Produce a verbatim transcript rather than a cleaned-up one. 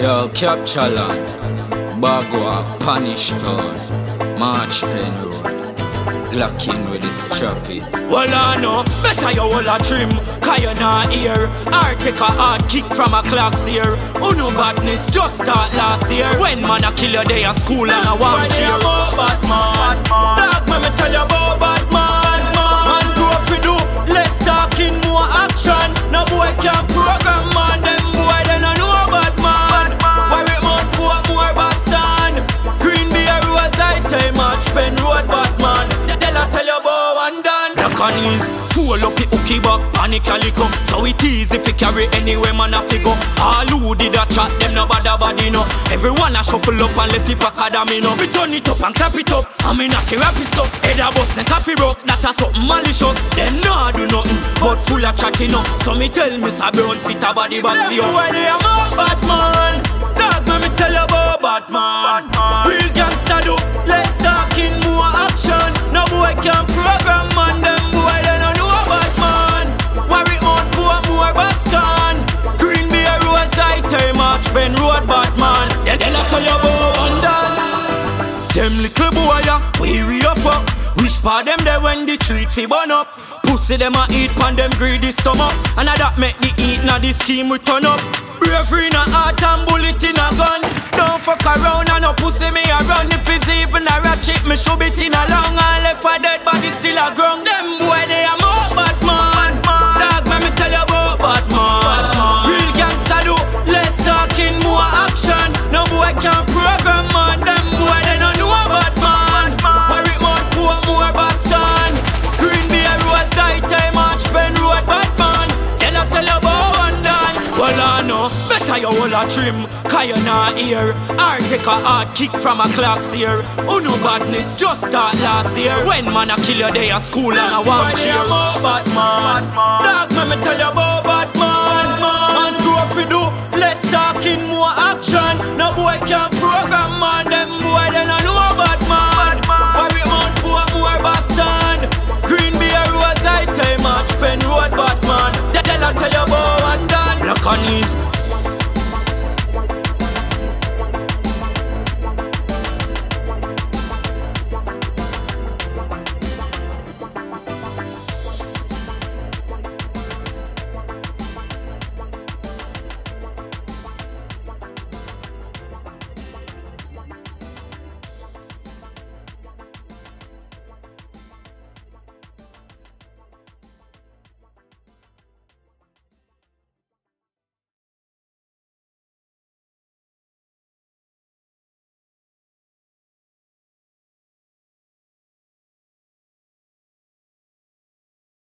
Yo, capture land, Bagua, Punish Town, March Pen Road, Glockin with his choppy. Well, I know, better you will a trim, cause you not here. Or take a hard kick from a clock's here. Uno badness just start last year. When man a kill you day at school and a watch here. When you about Batman, talk when me tell you about Batman. Man do if you do, let's talk in more action. No boy can't program man, them boy they no know about man. Why we mount for more Boston? Green Bay Rose I time match pen road Batman. Tell I tell you about and done. Look on his fool up the hooky back, panic a lick up. So it easy if you carry anywhere man a figure. All who did a chat, them no bother body no. Everyone a shuffle up and left the pack a dummy no. We turn it up and clap it up, and me knock it wrap it up. Head a bust and copy broke, that a something malicious. Them no do nothing, but full of chatting up. So me tell Mister Burns fit a body back for you. Them boy they a more Batman. Dog me me tell you about Batman. Batman. Real gangsta do, let's talk in more action. No boy can program man, them boy they no. Boston, Green Bay Rose, I time match Ben Road, Batman. Yeah, they like all your bow and done. Them little boy, weary up up. Wish for them there when the treat fi burn up. Pussy them a eat pan them greedy stomach. And a that make the eat na the scheme we turn up. Bravery in a heart and bullet in a gun. Don't fuck around and no pussy me around. If it's even a ratchet, me should be tin along. And left a dead body still a ground. Them boy, they a more Batman. Dog, let me tell you about Batman. Batman. Real gangsta do, let's talk in more action. No boy can't program man. Them boy, they don't know about Batman. Worry more, poor, more Boston. Green Bay Rose, I time match Ben Road, Batman. Then I tell you about London. Well, I know, better you all a trim, cause you not here. Or take a hard kick from a clock's here. Uno badness just start last year. When man a kill you day at school and a walk here. Batman, dog me me tell you about Batman. Man do if we do, let's talk in more action. No boy can program man, them boy they no know about man. Why we mount for more Boston? Green Bay Rose I time match Ben Road, Batman. They tell you about and done. Look on